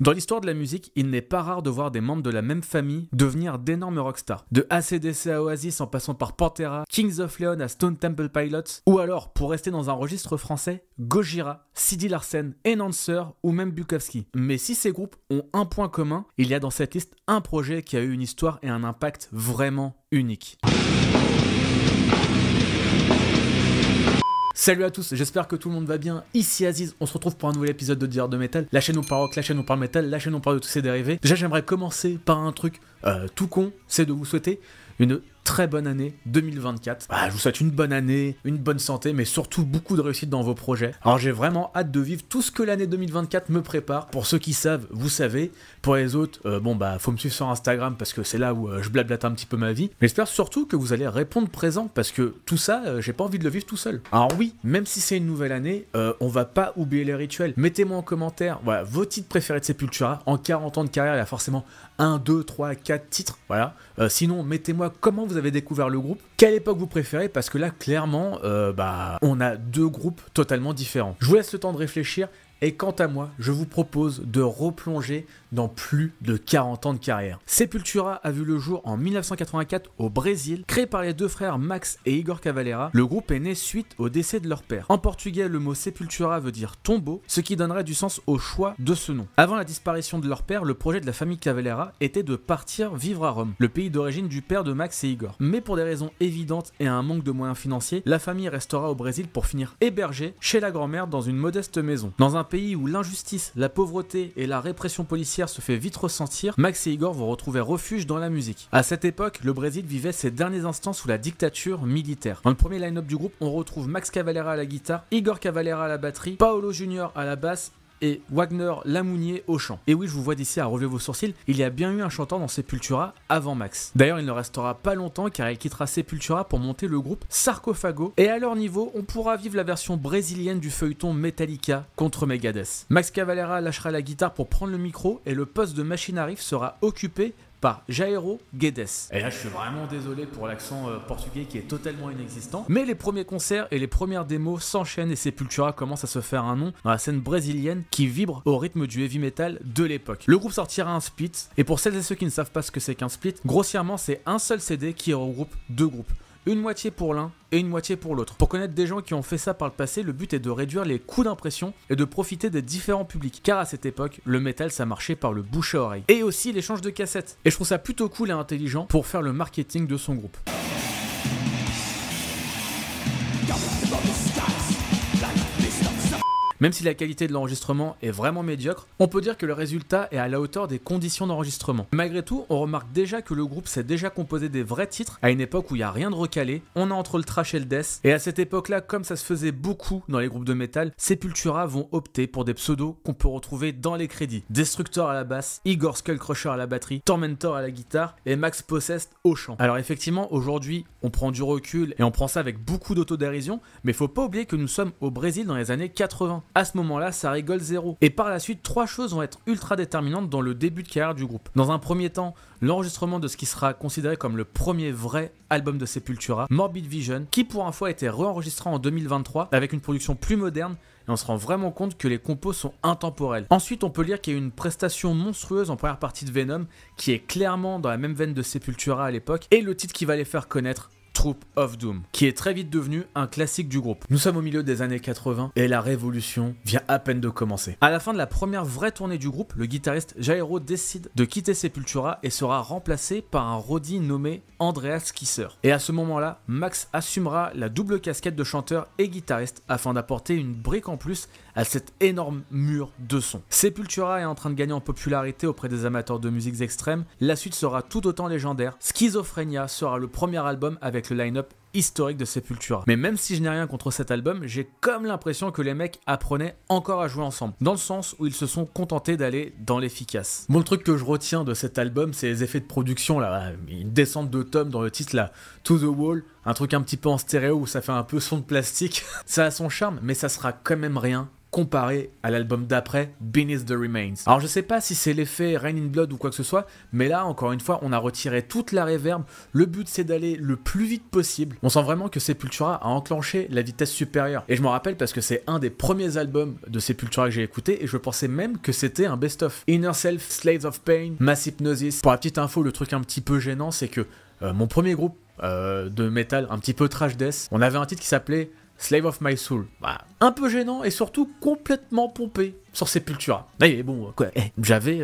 Dans l'histoire de la musique, il n'est pas rare de voir des membres de la même famille devenir d'énormes rockstars. De AC/DC à Oasis en passant par Pantera, Kings of Leon à Stone Temple Pilots, ou alors, pour rester dans un registre français, Gojira, Sidi Larsen, Enhancer ou même Bukowski. Mais si ces groupes ont un point commun, il y a dans cette liste un projet qui a eu une histoire et un impact vraiment unique. Salut à tous, j'espère que tout le monde va bien, ici Aziz, on se retrouve pour un nouvel épisode de Dire de Métal, la chaîne où on parle rock, la chaîne où on parle métal, la chaîne où on parle de tous ses dérivés. Déjà j'aimerais commencer par un truc tout con, c'est de vous souhaiter une très bonne année 2024. Bah, je vous souhaite une bonne année, une bonne santé, mais surtout beaucoup de réussite dans vos projets. Alors j'ai vraiment hâte de vivre tout ce que l'année 2024 me prépare. Pour ceux qui savent, vous savez. Pour les autres, bon bah faut me suivre sur Instagram parce que c'est là où je blablate un petit peu ma vie. Mais j'espère surtout que vous allez répondre présent parce que tout ça, j'ai pas envie de le vivre tout seul. Alors oui, même si c'est une nouvelle année, on va pas oublier les rituels. Mettez-moi en commentaire, voilà, vos titres préférés de Sepultura. En 40 ans de carrière, il y a forcément 1, 2, 3, 4 titres. Voilà. Sinon, mettez-moi comment vous avez découvert le groupe, quelle époque vous préférez, parce que là clairement on a deux groupes totalement différents. Je vous laisse le temps de réfléchir et quant à moi je vous propose de replonger dans plus de 40 ans de carrière. Sepultura a vu le jour en 1984 au Brésil, créé par les deux frères Max et Igor Cavalera. Le groupe est né suite au décès de leur père. En portugais, le mot Sepultura veut dire tombeau, ce qui donnerait du sens au choix de ce nom. Avant la disparition de leur père, le projet de la famille Cavalera était de partir vivre à Rome, le pays d'origine du père de Max et Igor. Mais pour des raisons évidentes et un manque de moyens financiers, la famille restera au Brésil pour finir hébergée chez la grand-mère dans une modeste maison. Dans un pays où l'injustice, la pauvreté et la répression policière se fait vite ressentir, Max et Igor vont retrouver refuge dans la musique. À cette époque, le Brésil vivait ses derniers instants sous la dictature militaire. Dans le premier line-up du groupe, on retrouve Max Cavalera à la guitare, Igor Cavalera à la batterie, Paolo Junior à la basse et Wagner Lamounier au chant. Et oui, je vous vois d'ici à relever vos sourcils, il y a bien eu un chanteur dans Sepultura avant Max. D'ailleurs, il ne restera pas longtemps car il quittera Sepultura pour monter le groupe Sarcophago, et à leur niveau, on pourra vivre la version brésilienne du feuilleton Metallica contre Megadeth. Max Cavalera lâchera la guitare pour prendre le micro et le poste de machine à riff sera occupé par Jairo Guedes. Et là je suis vraiment désolé pour l'accent portugais qui est totalement inexistant, mais les premiers concerts et les premières démos s'enchaînent et Sepultura commence à se faire un nom dans la scène brésilienne qui vibre au rythme du heavy metal de l'époque. Le groupe sortira un split, et pour celles et ceux qui ne savent pas ce que c'est qu'un split, grossièrement c'est un seul CD qui regroupe deux groupes. Une moitié pour l'un et une moitié pour l'autre. Pour connaître des gens qui ont fait ça par le passé, le but est de réduire les coûts d'impression et de profiter des différents publics. Car à cette époque, le métal ça marchait par le bouche à oreille. Et aussi l'échange de cassettes. Et je trouve ça plutôt cool et intelligent pour faire le marketing de son groupe. Même si la qualité de l'enregistrement est vraiment médiocre, on peut dire que le résultat est à la hauteur des conditions d'enregistrement. Malgré tout, on remarque déjà que le groupe s'est déjà composé des vrais titres à une époque où il n'y a rien de recalé, on est entre le thrash et le death, et à cette époque-là, comme ça se faisait beaucoup dans les groupes de métal, Sepultura vont opter pour des pseudos qu'on peut retrouver dans les crédits. Destructor à la basse, Igor Skullcrusher à la batterie, Tormentor à la guitare et Max Possessed au chant. Alors effectivement, aujourd'hui, on prend du recul et on prend ça avec beaucoup d'autodérision, mais faut pas oublier que nous sommes au Brésil dans les années 80. À ce moment-là, ça rigole zéro. Et par la suite, trois choses vont être ultra déterminantes dans le début de carrière du groupe. Dans un premier temps, l'enregistrement de ce qui sera considéré comme le premier vrai album de Sepultura, Morbid Vision, qui pour info a été réenregistré en 2023 avec une production plus moderne, et on se rend vraiment compte que les compos sont intemporels. Ensuite, on peut lire qu'il y a eu une prestation monstrueuse en première partie de Venom, qui est clairement dans la même veine de Sepultura à l'époque, et le titre qui va les faire connaître, Troop of Doom, qui est très vite devenu un classique du groupe. Nous sommes au milieu des années 80 et la révolution vient à peine de commencer. À la fin de la première vraie tournée du groupe, le guitariste Jairo décide de quitter Sepultura et sera remplacé par un roadie nommé Andreas Kisser. Et à ce moment-là, Max assumera la double casquette de chanteur et guitariste afin d'apporter une brique en plus à cet énorme mur de son. Sepultura est en train de gagner en popularité auprès des amateurs de musiques extrêmes. La suite sera tout autant légendaire. Schizophrenia sera le premier album avec le line-up historique de Sepultura. Mais même si je n'ai rien contre cet album, j'ai comme l'impression que les mecs apprenaient encore à jouer ensemble, dans le sens où ils se sont contentés d'aller dans l'efficace. Bon, le truc que je retiens de cet album, c'est les effets de production, là, une descente de tomes dans le titre, là, To The Wall, un truc un petit peu en stéréo où ça fait un peu son de plastique. Ça a son charme, mais ça sera quand même rien comparé à l'album d'après, Beneath the Remains. Alors je sais pas si c'est l'effet Rain in Blood ou quoi que ce soit, mais là encore une fois on a retiré toute la réverb, le but c'est d'aller le plus vite possible. On sent vraiment que Sepultura a enclenché la vitesse supérieure, et je m'en rappelle parce que c'est un des premiers albums de Sepultura que j'ai écouté, et je pensais même que c'était un best-of. Inner Self, Slaves of Pain, Mass Hypnosis. Pour la petite info, le truc un petit peu gênant c'est que mon premier groupe de métal un petit peu trash death, on avait un titre qui s'appelait Slave of My Soul. Bah, un peu gênant et surtout complètement pompé sur Sepultura. Mais bon, quoi, j'avais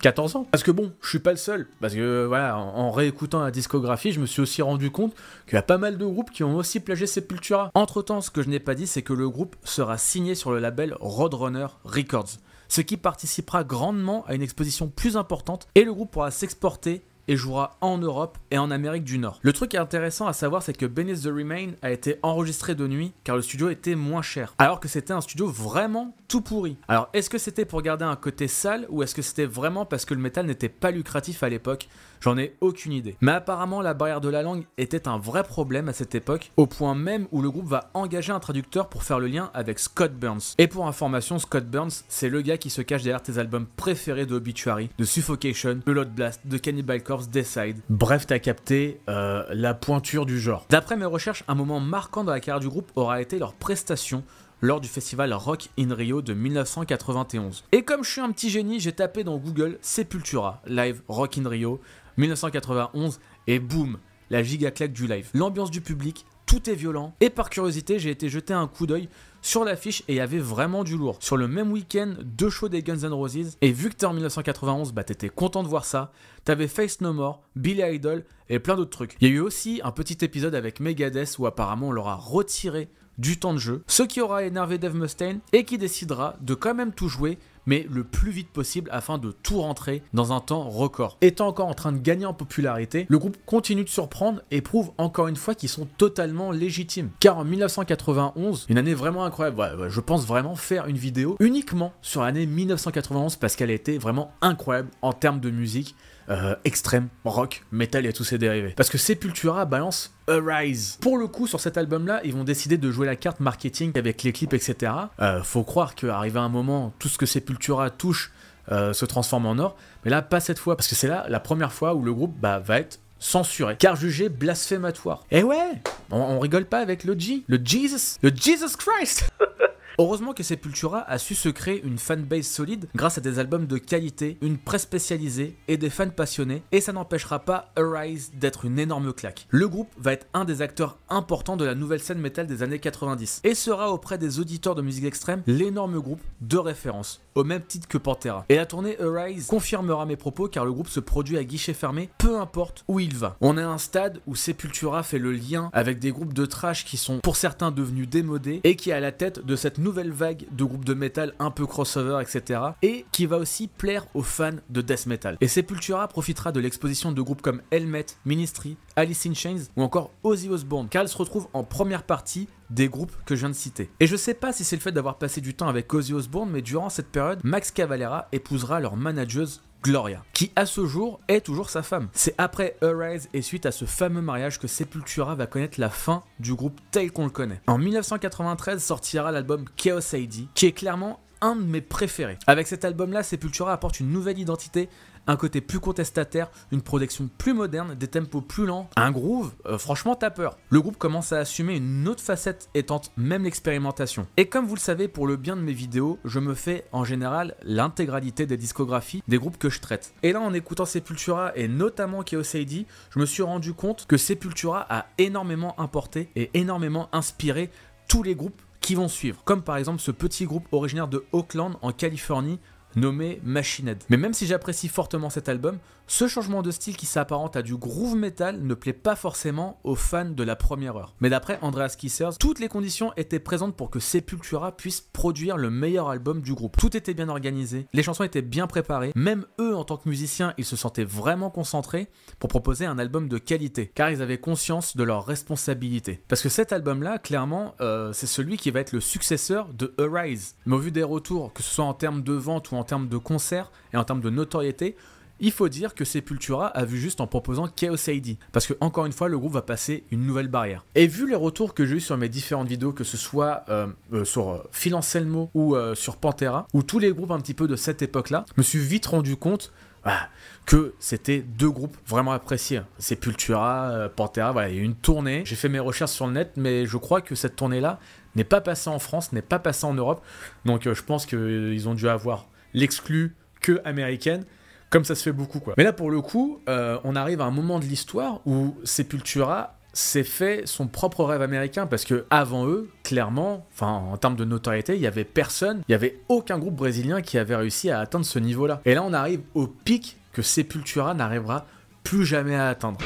14 ans. Parce que bon, je suis pas le seul. Parce que voilà, en réécoutant la discographie, je me suis aussi rendu compte qu'il y a pas mal de groupes qui ont aussi plagié Sepultura. Entre temps, ce que je n'ai pas dit, c'est que le groupe sera signé sur le label Roadrunner Records, ce qui participera grandement à une exposition plus importante et le groupe pourra s'exporter et jouera en Europe et en Amérique du Nord. Le truc intéressant à savoir, c'est que Beneath the Remains a été enregistré de nuit car le studio était moins cher, alors que c'était un studio vraiment tout pourri. Alors est-ce que c'était pour garder un côté sale ou est-ce que c'était vraiment parce que le métal n'était pas lucratif à l'époque? J'en ai aucune idée. Mais apparemment la barrière de la langue était un vrai problème à cette époque, au point même où le groupe va engager un traducteur pour faire le lien avec Scott Burns. Et pour information, Scott Burns, c'est le gars qui se cache derrière tes albums préférés de Obituary, de Suffocation, de Blood Blast, de Cannibal Corpse, Decide. Bref, t'as capté la pointure du genre. D'après mes recherches, un moment marquant dans la carrière du groupe aura été leur prestation lors du festival Rock in Rio de 1991. Et comme je suis un petit génie, j'ai tapé dans Google Sepultura live Rock in Rio 1991 et boum, la giga claque du live. L'ambiance du public, tout est violent, et par curiosité, j'ai été jeter un coup d'œil sur l'affiche et il y avait vraiment du lourd. Sur le même week-end, deux shows des Guns N' Roses, et vu que t'es en 1991, bah t'étais content de voir ça, t'avais Faith No More, Billy Idol et plein d'autres trucs. Il y a eu aussi un petit épisode avec Megadeth où apparemment on leur a retiré du temps de jeu, ce qui aura énervé Dave Mustaine et qui décidera de quand même tout jouer, mais le plus vite possible afin de tout rentrer dans un temps record. Étant encore en train de gagner en popularité, le groupe continue de surprendre et prouve encore une fois qu'ils sont totalement légitimes. Car en 1991, une année vraiment incroyable, ouais, je pense vraiment faire une vidéo uniquement sur l'année 1991 parce qu'elle était vraiment incroyable en termes de musique, extrême, rock, metal et tous ses dérivés. Parce que Sepultura balance Arise. Pour le coup, sur cet album-là, ils vont décider de jouer la carte marketing avec les clips, etc. Faut croire qu'arrivé à un moment, tout ce que Sepultura touche se transforme en or. Mais là, pas cette fois, parce que c'est là la première fois où le groupe va être censuré, car jugé blasphématoire. Et ouais, on rigole pas avec le G, le Jesus Christ. Heureusement que Sepultura a su se créer une fanbase solide grâce à des albums de qualité, une presse spécialisée et des fans passionnés, et ça n'empêchera pas Arise d'être une énorme claque. Le groupe va être un des acteurs importants de la nouvelle scène métal des années 90 et sera auprès des auditeurs de musique extrême l'énorme groupe de référence, au même titre que Pantera. Et la tournée Arise confirmera mes propos car le groupe se produit à guichet fermé, peu importe où il va. On est à un stade où Sepultura fait le lien avec des groupes de trash qui sont pour certains devenus démodés et qui est à la tête de cette nouvelle vague de groupes de métal un peu crossover, etc. et qui va aussi plaire aux fans de death metal. Et Sepultura profitera de l'exposition de groupes comme Helmet, Ministry, Alice in Chains ou encore Ozzy Osbourne, car elle se retrouve en première partie des groupes que je viens de citer. Et je sais pas si c'est le fait d'avoir passé du temps avec Ozzy Osbourne, mais durant cette période, Max Cavalera épousera leur manageuse Gloria, qui à ce jour est toujours sa femme. C'est après Arise et suite à ce fameux mariage que Sepultura va connaître la fin du groupe tel qu'on le connaît. En 1993 sortira l'album Chaos AD, qui est clairement un de mes préférés. Avec cet album-là, Sepultura apporte une nouvelle identité, un côté plus contestataire, une production plus moderne, des tempos plus lents, un groove, franchement t'as peur. Le groupe commence à assumer une autre facette et tente même l'expérimentation. Et comme vous le savez, pour le bien de mes vidéos, je me fais en général l'intégralité des discographies des groupes que je traite. Et là, en écoutant Sepultura et notamment Chaos AD, je me suis rendu compte que Sepultura a énormément importé et énormément inspiré tous les groupes qui vont suivre, comme par exemple ce petit groupe originaire de Oakland en Californie nommé Machine Head. Mais même si j'apprécie fortement cet album, ce changement de style qui s'apparente à du groove metal ne plaît pas forcément aux fans de la première heure. Mais d'après Andreas Kisser, toutes les conditions étaient présentes pour que Sepultura puisse produire le meilleur album du groupe. Tout était bien organisé, les chansons étaient bien préparées, même eux en tant que musiciens, ils se sentaient vraiment concentrés pour proposer un album de qualité, car ils avaient conscience de leurs responsabilités. Parce que cet album-là, clairement, c'est celui qui va être le successeur de Arise. Mais au vu des retours, que ce soit en termes de vente ou en termes de concerts et en termes de notoriété, Il faut dire que Sepultura a vu juste en proposant Chaos AD, parce que encore une fois le groupe va passer une nouvelle barrière. Et vu les retours que j'ai eu sur mes différentes vidéos, que ce soit sur Phil Anselmo ou sur Pantera, ou tous les groupes un petit peu de cette époque-là, je me suis vite rendu compte que c'était deux groupes vraiment appréciés. Sepultura, Pantera, voilà, il y a eu une tournée. J'ai fait mes recherches sur le net, mais je crois que cette tournée-là n'est pas passée en France, n'est pas passée en Europe. Donc je pense qu'ils ont dû avoir l'exclu que américaine, comme ça se fait beaucoup, quoi. Mais là, pour le coup, on arrive à un moment de l'histoire où Sepultura s'est fait son propre rêve américain, parce que avant eux, clairement, enfin en termes de notoriété, il n'y avait personne, il n'y avait aucun groupe brésilien qui avait réussi à atteindre ce niveau-là. Et là, on arrive au pic que Sepultura n'arrivera plus jamais à atteindre.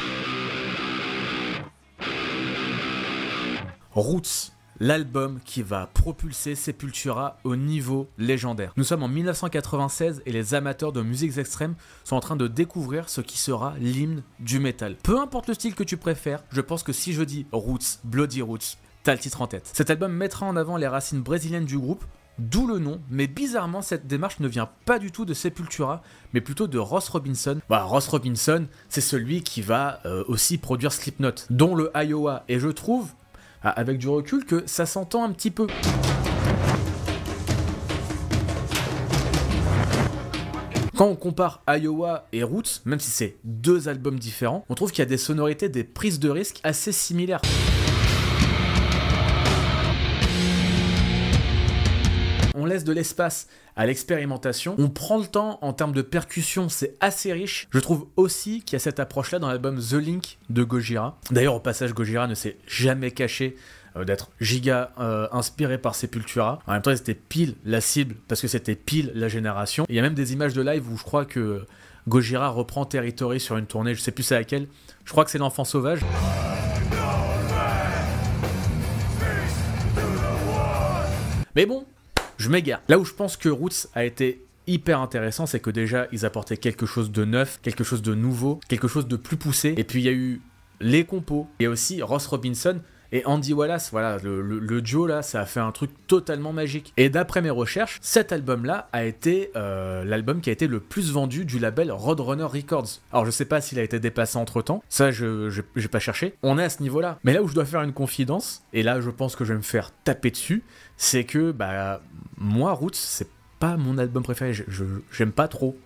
Roots, l'album qui va propulser Sepultura au niveau légendaire. Nous sommes en 1996 et les amateurs de musiques extrêmes sont en train de découvrir ce qui sera l'hymne du métal. Peu importe le style que tu préfères, je pense que si je dis Roots, Bloody Roots, t'as le titre en tête. Cet album mettra en avant les racines brésiliennes du groupe, d'où le nom, mais bizarrement cette démarche ne vient pas du tout de Sepultura, mais plutôt de Ross Robinson. Bah, Ross Robinson, c'est celui qui va aussi produire Slipknot, dont le Iowa, et je trouve, avec du recul, que ça s'entend un petit peu. Quand on compare Iowa et Roots, même si c'est deux albums différents, on trouve qu'il y a des sonorités, des prises de risque assez similaires. On laisse de l'espace à l'expérimentation, on prend le temps en termes de percussion, c'est assez riche. Je trouve aussi qu'il y a cette approche là dans l'album The Link de Gojira. D'ailleurs au passage, Gojira ne s'est jamais caché d'être giga inspiré par Sepultura. En même temps c'était pile la cible, parce que c'était pile la génération. Il y a même des images de live où je crois que Gojira reprend Territory sur une tournée, je sais plus c'est laquelle, je crois que c'est l'Enfant Sauvage. Mais bon, je m'égare. Là où je pense que Roots a été hyper intéressant, c'est que déjà, ils apportaient quelque chose de neuf, quelque chose de nouveau, quelque chose de plus poussé. Et puis, il y a eu les compos, il y a aussi Ross Robinson et Andy Wallace. Voilà, le duo, là, ça a fait un truc totalement magique. Et d'après mes recherches, cet album-là a été l'album qui a été le plus vendu du label Roadrunner Records. Alors, je sais pas s'il a été dépassé entre-temps. Ça, je n'ai pas cherché. On est à ce niveau-là. Mais là où je dois faire une confidence, et là, je pense que je vais me faire taper dessus, c'est que, bah, moi, Roots, c'est pas mon album préféré, j'aime pas trop.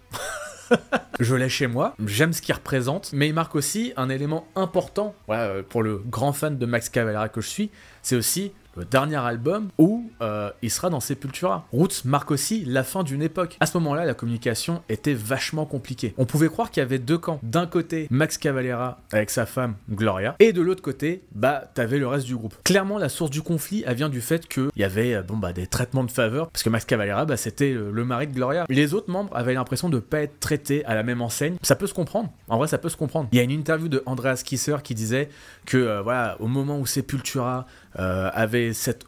Je l'ai chez moi, j'aime ce qu'il représente, mais il marque aussi un élément important, voilà, pour le grand fan de Max Cavalera que je suis, c'est aussi le dernier album où il sera dans Sepultura. Roots marque aussi la fin d'une époque. À ce moment-là, la communication était vachement compliquée. On pouvait croire qu'il y avait deux camps. D'un côté, Max Cavalera avec sa femme Gloria, et de l'autre côté, bah, t'avais le reste du groupe. Clairement, la source du conflit, elle vient du fait qu'il y avait des traitements de faveur, parce que Max Cavalera, bah, c'était le mari de Gloria. Les autres membres avaient l'impression de ne pas être traités à la même enseigne. Ça peut se comprendre. En vrai, ça peut se comprendre. Il y a une interview de Andreas Kisser qui disait que, voilà, au moment où Sepultura avait cette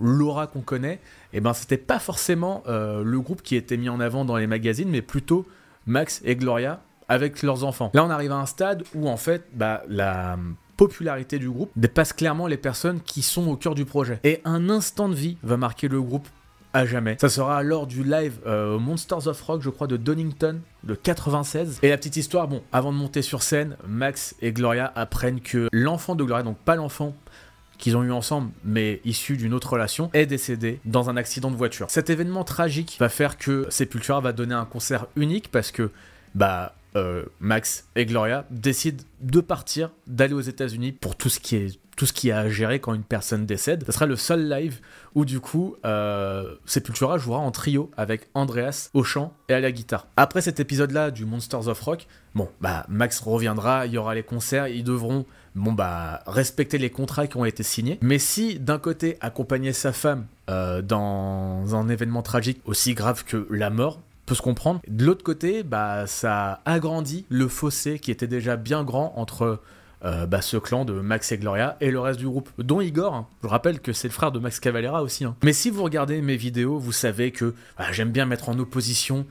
l'aura qu'on connaît, et ben c'était pas forcément le groupe qui était mis en avant dans les magazines, mais plutôt Max et Gloria avec leurs enfants. Là on arrive à un stade où en fait la popularité du groupe dépasse clairement les personnes qui sont au cœur du projet, et un instant de vie va marquer le groupe à jamais. Ça sera lors du live Monsters of Rock, je crois, de Donington, de 96. Et la petite histoire, bon, avant de monter sur scène, Max et Gloria apprennent que l'enfant de Gloria, donc pas l'enfant qu'ils ont eu ensemble, mais issus d'une autre relation, est décédé dans un accident de voiture. Cet événement tragique va faire que Sepultura va donner un concert unique, parce que Max et Gloria décident de partir, d'aller aux États-Unis pour tout ce qui est à gérer quand une personne décède. Ce sera le seul live où du coup Sepultura jouera en trio avec Andreas au chant et à la guitare. Après cet épisode-là du Monsters of Rock, bon bah Max reviendra, il y aura les concerts, ils devront respecter les contrats qui ont été signés. Mais si d'un côté accompagner sa femme dans un événement tragique aussi grave que la mort peut se comprendre, de l'autre côté ça agrandit le fossé qui était déjà bien grand entre ce clan de Max et Gloria et le reste du groupe, dont Igor, hein. Je rappelle que c'est le frère de Max Cavalera aussi, hein. Mais si vous regardez mes vidéos, vous savez que j'aime bien mettre en opposition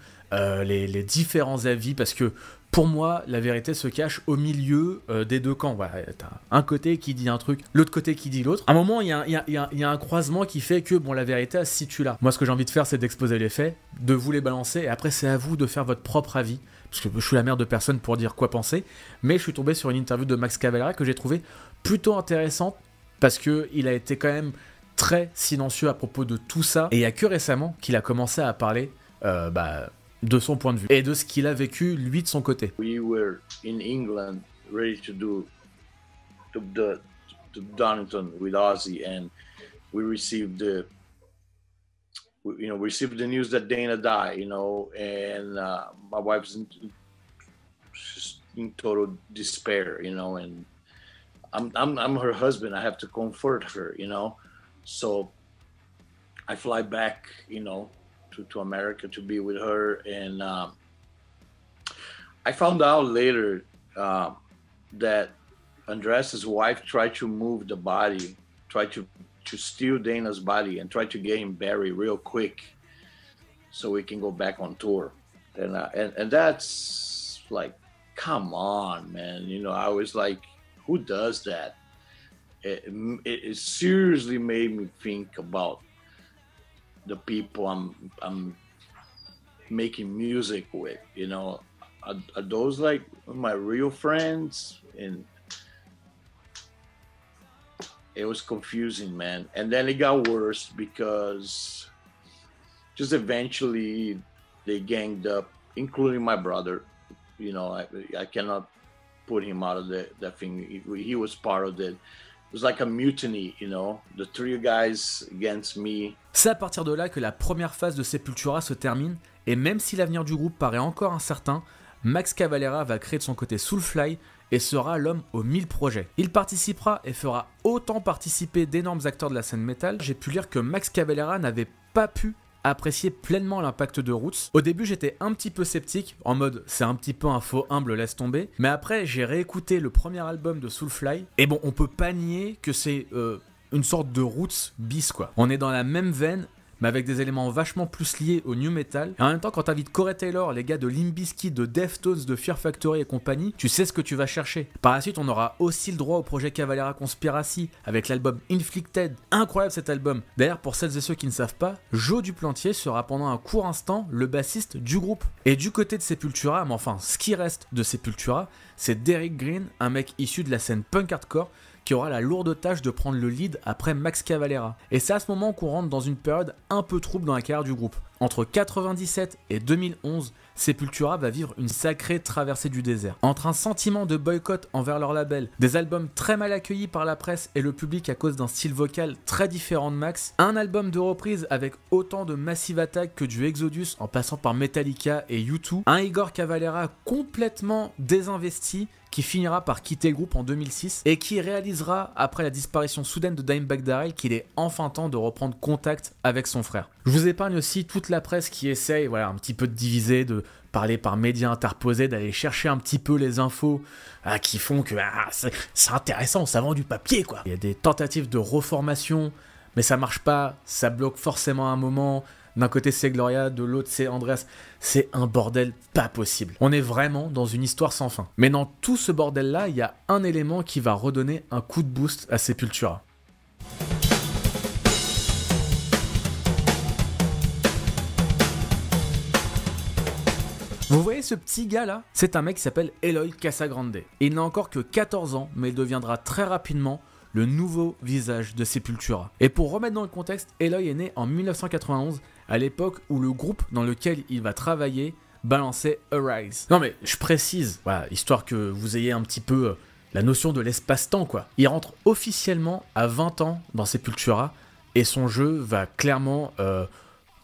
les différents avis, parce que pour moi, la vérité se cache au milieu des deux camps. Voilà, t'as un côté qui dit un truc, l'autre côté qui dit l'autre. À un moment, il y a un croisement qui fait que bon, la vérité elle se situe là. Moi, ce que j'ai envie de faire, c'est d'exposer les faits, de vous les balancer, et après, c'est à vous de faire votre propre avis. Parce que je suis la merde de personne pour dire quoi penser, mais je suis tombé sur une interview de Max Cavalera que j'ai trouvée plutôt intéressante, parce qu'il a été quand même très silencieux à propos de tout ça, et il n'y a que récemment qu'il a commencé à parler de son point de vue et de ce qu'il a vécu lui de son côté. We were in England ready to do to Donington with Ozzy, and we received the received the news that Dana died, and my wife's in total despair, and I'm her husband, I have to comfort her, so I fly back, to America to be with her, and I found out later that Andreas's wife tried to move the body, tried to steal Dana's body and tried to get him buried real quick so we can go back on tour. And and that's like, come on, man, I was like, who does that? It seriously made me think about the people I'm making music with, are those like my real friends? And it was confusing, man. And then it got worse because just eventually they ganged up, including my brother. I cannot put him out of that thing. He was part of it. It was like a mutiny, the three guys against me. C'est à partir de là que la première phase de Sepultura se termine, et même si l'avenir du groupe paraît encore incertain, Max Cavalera va créer de son côté Soulfly et sera l'homme aux 1000 projets. Il participera et fera autant participer d'énormes acteurs de la scène métal. J'ai pu lire que Max Cavalera n'avait pas pu apprécier pleinement l'impact de Roots. Au début, j'étais un petit peu sceptique, en mode c'est un petit peu un faux humble, laisse tomber. Mais après, j'ai réécouté le premier album de Soulfly, et bon, on peut pas nier que c'est une sorte de Roots bis, quoi. On est dans la même veine, mais avec des éléments vachement plus liés au new metal. Et en même temps, quand t'invites Corey Taylor, les gars de Limp Bizkit, de Deftones, de Fear Factory et compagnie, tu sais ce que tu vas chercher. Par la suite, on aura aussi le droit au projet Cavalera Conspiracy avec l'album Inflicted. Incroyable cet album. D'ailleurs, pour celles et ceux qui ne savent pas, Joe Duplantier sera pendant un court instant le bassiste du groupe. Et du côté de Sepultura, mais enfin ce qui reste de Sepultura, c'est Derrick Green, un mec issu de la scène punk hardcore, qui aura la lourde tâche de prendre le lead après Max Cavalera. Et c'est à ce moment qu'on rentre dans une période un peu trouble dans la carrière du groupe. Entre 1997 et 2011, Sepultura va vivre une sacrée traversée du désert. Entre un sentiment de boycott envers leur label, des albums très mal accueillis par la presse et le public à cause d'un style vocal très différent de Max, un album de reprise avec autant de Massive Attack que du Exodus en passant par Metallica et U2, un Igor Cavalera complètement désinvesti qui finira par quitter le groupe en 2006 et qui réalisera, après la disparition soudaine de Dimebag Darrell, qu'il est enfin temps de reprendre contact avec son frère. Je vous épargne aussi toute la presse qui essaye, voilà, un petit peu de diviser, de parler par médias interposés, d'aller chercher un petit peu les infos qui font que c'est intéressant, ça vend du papier, quoi. Il y a des tentatives de reformation, mais ça marche pas, ça bloque forcément à un moment. D'un côté c'est Gloria, de l'autre c'est Andreas, c'est un bordel pas possible. On est vraiment dans une histoire sans fin. Mais dans tout ce bordel là, il y a un élément qui va redonner un coup de boost à Sepultura. Vous voyez ce petit gars là? C'est un mec qui s'appelle Eloy Casagrande. Il n'a encore que 14 ans, mais il deviendra très rapidement le nouveau visage de Sepultura. Et pour remettre dans le contexte, Eloy est né en 1991, à l'époque où le groupe dans lequel il va travailler balançait Arise. Non mais je précise, voilà, histoire que vous ayez un petit peu la notion de l'espace-temps, quoi. Il rentre officiellement à 20 ans dans Sepultura, et son jeu va clairement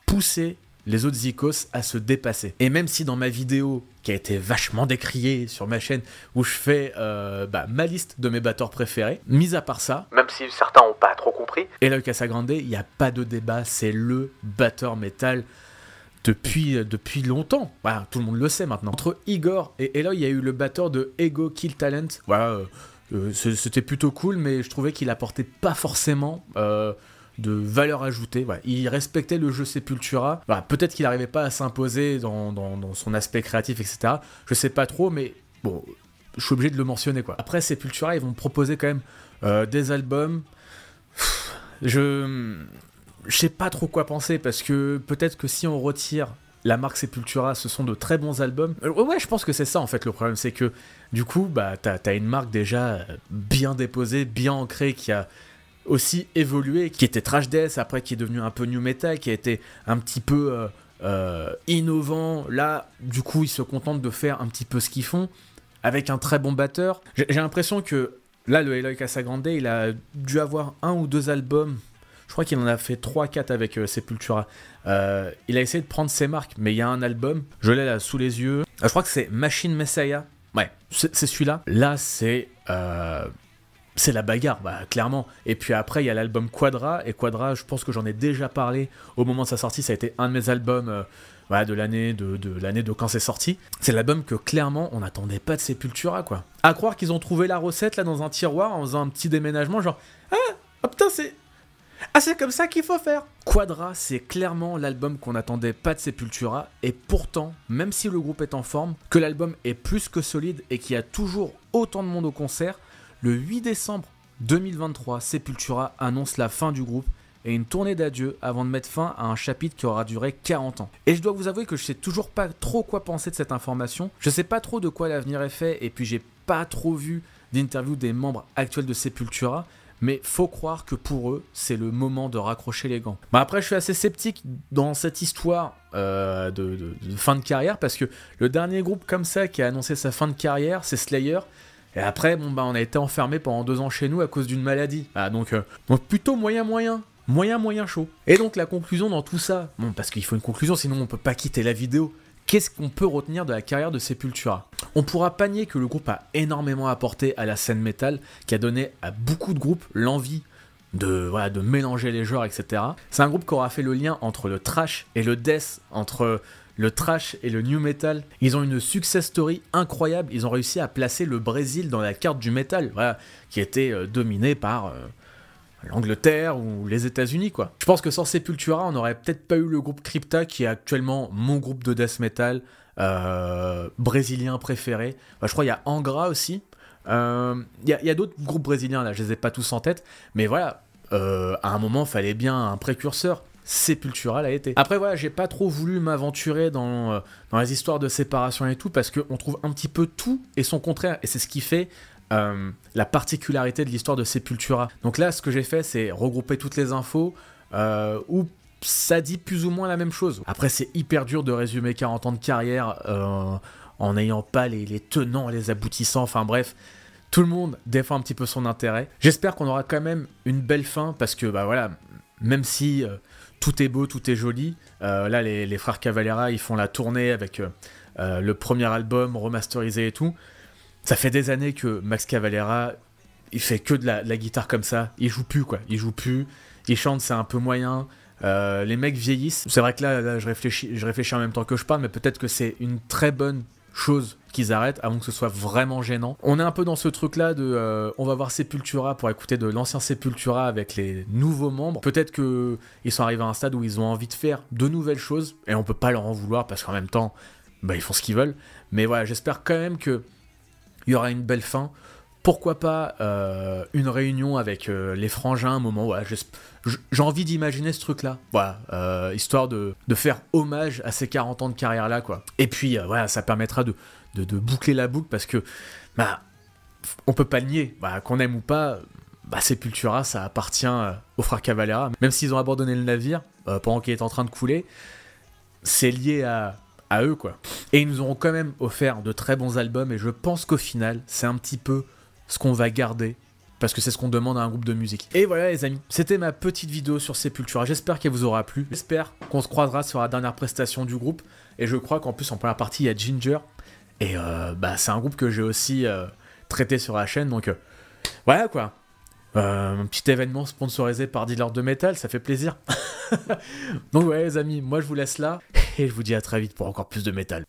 pousser les autres Zikos à se dépasser. Et même si dans ma vidéo, qui a été vachement décriée sur ma chaîne, où je fais ma liste de mes batteurs préférés, mis à part ça, même si certains n'ont pas trop compris, Eloy Casagrande, il n'y a pas de débat, c'est le batteur métal depuis longtemps. Voilà, tout le monde le sait maintenant. Entre Igor et Eloy, il y a eu le batteur de Ego Kill Talent. Voilà, c'était plutôt cool, mais je trouvais qu'il apportait pas forcément de valeur ajoutée. Voilà. Il respectait le jeu Sepultura. Voilà. Peut-être qu'il n'arrivait pas à s'imposer dans son aspect créatif, etc. Je sais pas trop, mais bon, je suis obligé de le mentionner, quoi. Après, Sepultura, ils vont me proposer quand même des albums. Je sais pas trop quoi penser, parce que peut-être que si on retire la marque Sepultura, ce sont de très bons albums. Ouais, je pense que c'est ça en fait le problème, c'est que du coup, bah, t'as une marque déjà bien déposée, bien ancrée, qui a aussi évolué, qui était trash death, après qui est devenu un peu new metal, qui a été un petit peu innovant. Là, du coup, ils se contentent de faire un petit peu ce qu'ils font, avec un très bon batteur. J'ai l'impression que là, le Eloy Casagrande, il a dû avoir un ou deux albums. Je crois qu'il en a fait 3-4 avec Sepultura. Il a essayé de prendre ses marques, mais il y a un album, je l'ai là sous les yeux. Je crois que c'est Machine Messiah. Ouais, c'est celui-là. Là, c'est la bagarre, bah, clairement. Et puis après, il y a l'album Quadra. Et Quadra, je pense que j'en ai déjà parlé au moment de sa sortie. Ça a été un de mes albums voilà, de l'année de quand c'est sorti. C'est l'album que clairement, on n'attendait pas de Sepultura, quoi. À croire qu'ils ont trouvé la recette là dans un tiroir en faisant un petit déménagement, genre « Ah, oh, putain, c'est... » Ah, c'est comme ça qu'il faut faire. Quadra, c'est clairement l'album qu'on n'attendait pas de Sepultura, et pourtant, même si le groupe est en forme, que l'album est plus que solide et qu'il y a toujours autant de monde au concert, le 8 décembre 2023, Sepultura annonce la fin du groupe et une tournée d'adieu avant de mettre fin à un chapitre qui aura duré 40 ans. Et je dois vous avouer que je sais toujours pas trop quoi penser de cette information, je sais pas trop de quoi l'avenir est fait, et puis j'ai pas trop vu d'interview des membres actuels de Sepultura, mais faut croire que pour eux, c'est le moment de raccrocher les gants. Bah après, je suis assez sceptique dans cette histoire de fin de carrière, parce que le dernier groupe comme ça qui a annoncé sa fin de carrière, c'est Slayer. Et après, bon bah, on a été enfermés pendant 2 ans chez nous à cause d'une maladie. Ah, donc plutôt moyen chaud. Et donc la conclusion dans tout ça, bon, parce qu'il faut une conclusion, sinon on peut pas quitter la vidéo. Qu'est-ce qu'on peut retenir de la carrière de Sepultura? On pourra pas nier que le groupe a énormément apporté à la scène métal, qui a donné à beaucoup de groupes l'envie de mélanger les genres, etc. C'est un groupe qui aura fait le lien entre le thrash et le death, entre le thrash et le new metal. Ils ont une success story incroyable, ils ont réussi à placer le Brésil dans la carte du métal, voilà, qui était dominé par... l'Angleterre ou les États-Unis, quoi. Je pense que sans Sepultura, on n'aurait peut-être pas eu le groupe Crypta, qui est actuellement mon groupe de death metal brésilien préféré. Enfin, je crois qu'il y a Angra aussi. Il y a d'autres groupes brésiliens, là, je les ai pas tous en tête. Mais voilà, à un moment, il fallait bien un précurseur. Sepultura l'a été. Après, voilà, j'ai pas trop voulu m'aventurer dans les histoires de séparation et tout, parce qu'on trouve un petit peu tout et son contraire. Et c'est ce qui fait... la particularité de l'histoire de Sepultura. Donc là, ce que j'ai fait, c'est regrouper toutes les infos où ça dit plus ou moins la même chose. Après, c'est hyper dur de résumer 40 ans de carrière en n'ayant pas les tenants, les aboutissants. Enfin bref, tout le monde défend un petit peu son intérêt. J'espère qu'on aura quand même une belle fin, parce que bah voilà, même si tout est beau, tout est joli, là les frères Cavalera, ils font la tournée avec le premier album remasterisé et tout. Ça fait des années que Max Cavalera, il fait que de la guitare comme ça. Il joue plus, quoi. Il joue plus. Il chante, c'est un peu moyen. Les mecs vieillissent. C'est vrai que là je réfléchis en même temps que je parle, mais peut-être que c'est une très bonne chose qu'ils arrêtent avant que ce soit vraiment gênant. On est un peu dans ce truc-là de... on va voir Sepultura pour écouter de l'ancien Sepultura avec les nouveaux membres. Peut-être qu'ils sont arrivés à un stade où ils ont envie de faire de nouvelles choses, et on peut pas leur en vouloir, parce qu'en même temps, bah, ils font ce qu'ils veulent. Mais voilà, j'espère quand même que... il y aura une belle fin. Pourquoi pas une réunion avec les frangins, un moment. Voilà, j'ai envie d'imaginer ce truc-là. Voilà, histoire de faire hommage à ces 40 ans de carrière-là, quoi. Et puis, voilà, ça permettra de boucler la boucle, parce que, bah, on peut pas le nier. Bah, qu'on aime ou pas, bah, Sepultura, ça appartient aux frères Cavalera. Même s'ils ont abandonné le navire pendant qu'il est en train de couler, c'est lié à eux, quoi. Et ils nous auront quand même offert de très bons albums, et je pense qu'au final, c'est un petit peu ce qu'on va garder, parce que c'est ce qu'on demande à un groupe de musique. Et voilà les amis, c'était ma petite vidéo sur Sepultura, j'espère qu'elle vous aura plu, j'espère qu'on se croisera sur la dernière prestation du groupe, et je crois qu'en plus en première partie il y a Ginger, et bah c'est un groupe que j'ai aussi traité sur la chaîne, donc voilà quoi. Un petit événement sponsorisé par Dealer de Métal, ça fait plaisir. Donc ouais les amis, moi je vous laisse là, et je vous dis à très vite pour encore plus de métal.